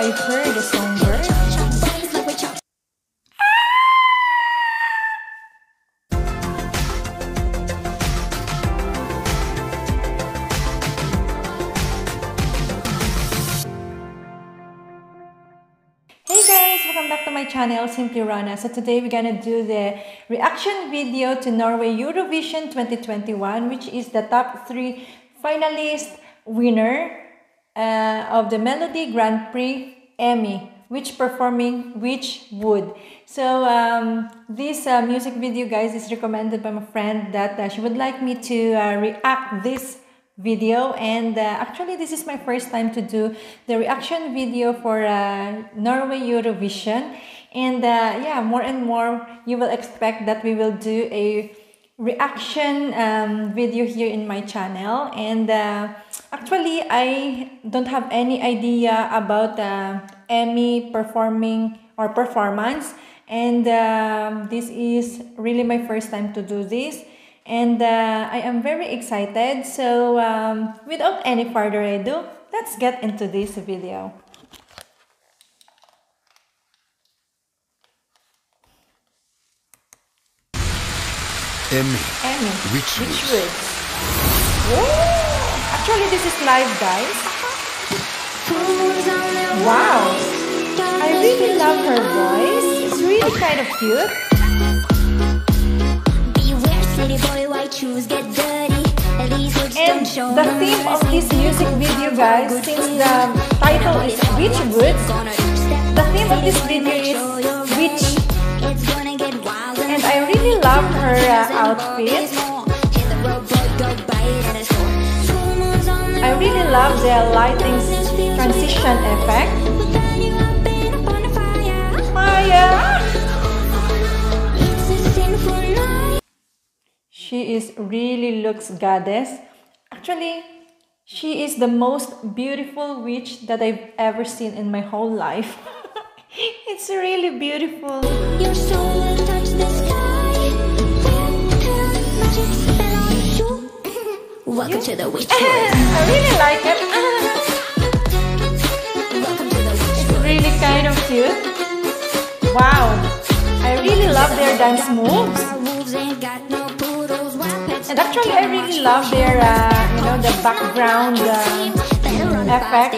I've heard the song Welcome back to my channel, Simply Rona. So today we're gonna do the reaction video to Norway Eurovision 2021, which is the top 3 finalist winner of the Melody Grand Prix, Emmy, which performing Witch Woods. So this music video, guys, is recommended by my friend that she would like me to react this video, and actually this is my first time to do the reaction video for Norway Eurovision, and yeah, more and more you will expect that we will do a reaction video here in my channel. And actually I don't have any idea about Emmy performance, and this is really my first time to do this. And I am very excited, so without any further ado, let's get into this video. Emmy. Witch Woods. Actually, this is live, guys. Wow! I really love her voice. It's really kind of cute. And the theme of this music video, guys, since the title is Witch Woods, the theme of this video is witch, and I really love her outfit. I really love the lighting transition effect. She is really looks goddess. Actually, she is the most beautiful witch that I've ever seen in my whole life. It's really beautiful. Your soul will touch the sky. Welcome to the Witch Woods. I really like it. It's really kind of cute. Wow, I really love their dance moves. And actually, I really love their, you know, the background effect,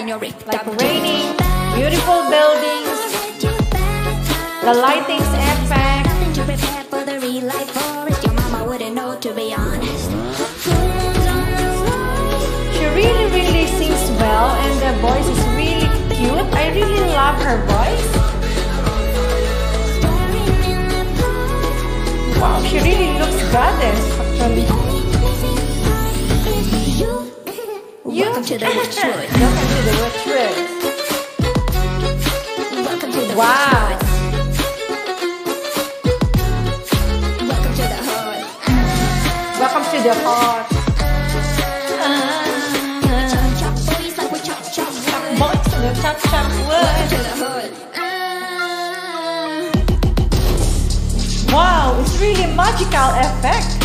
like raining, beautiful buildings, the lighting effect. She really, really sings well, and the voice is really cute. I really love her voice. Wow, she really looks goddess. Welcome to the Witch Woods. Welcome to the Witch Woods. Welcome to the Witch Woods. Wow. Welcome to the horde. Welcome to the horde. Wow, it's really magical effect.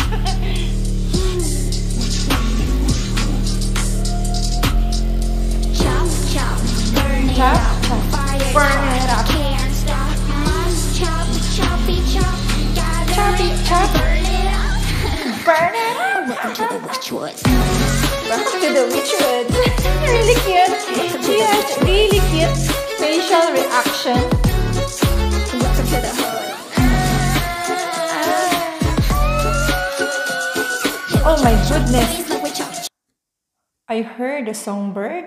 Welcome to the Witch Woods. Really cute. She has really cute facial reaction. Welcome to the horde. Oh my goodness! I heard a songbird.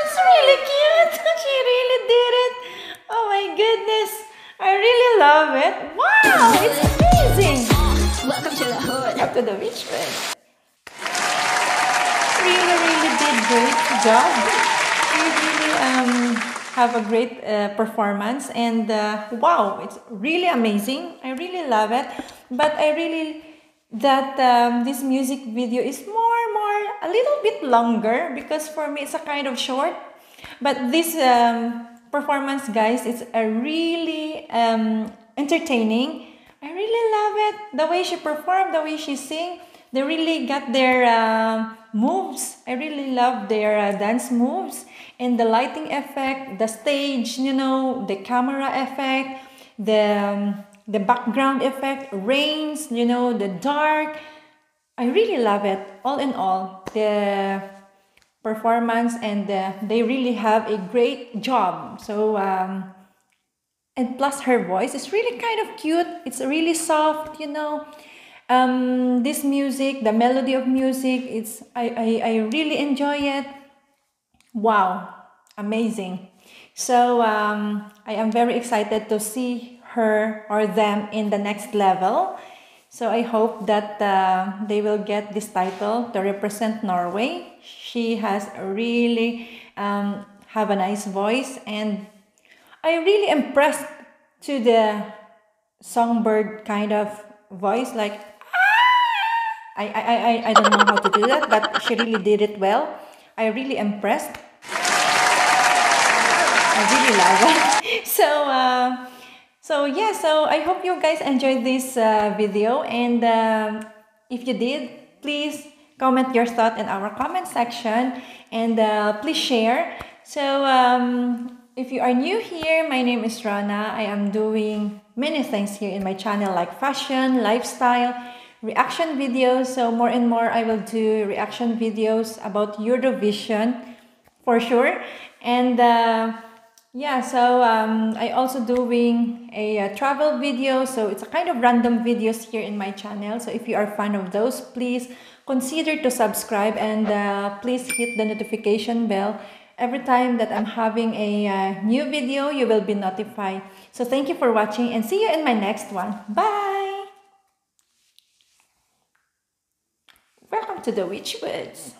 It's really cute. She really did it. Oh my goodness! I really love it. Wow, it's amazing. Welcome to the hood. Welcome to the Witch Woods. Really did great job. She really have a great performance, and wow, it's really amazing. I really love it, but I really that this music video is more a little bit longer, because for me it's a kind of short. But this performance, guys, it's a really entertaining. I really love it, the way she performed, the way she sing. They really got their moves. I I really love their dance moves and the lighting effect, the stage, you know, the camera effect, the background effect, rains, you know, the dark. I really love it. All in all, the performance, and they really have a great job. So and plus her voice is really kind of cute. It's really soft, you know. This music, the melody of music, it's I really enjoy it. Wow, amazing. So I am very excited to see her or them in the next level. So I hope that they will get this title to represent Norway. She has really have a nice voice, and I really impressed to the songbird kind of voice, like I don't know how to do that, but she really did it well. I really impressed. I really love it. So yeah, so I hope you guys enjoyed this video, and if you did, please comment your thought in our comment section, and please share. So if you are new here, my name is Rona. I am doing many things here in my channel, like fashion, lifestyle, reaction videos. So more and more I will do reaction videos about Eurovision for sure. And yeah, so I also doing a travel video, so it's a kind of random videos here in my channel. So if you are a fan of those, please consider to subscribe, and please hit the notification bell. Every time that I'm having a new video, you will be notified. So thank you for watching, and see you in my next one. Bye! Welcome to the Witch Woods.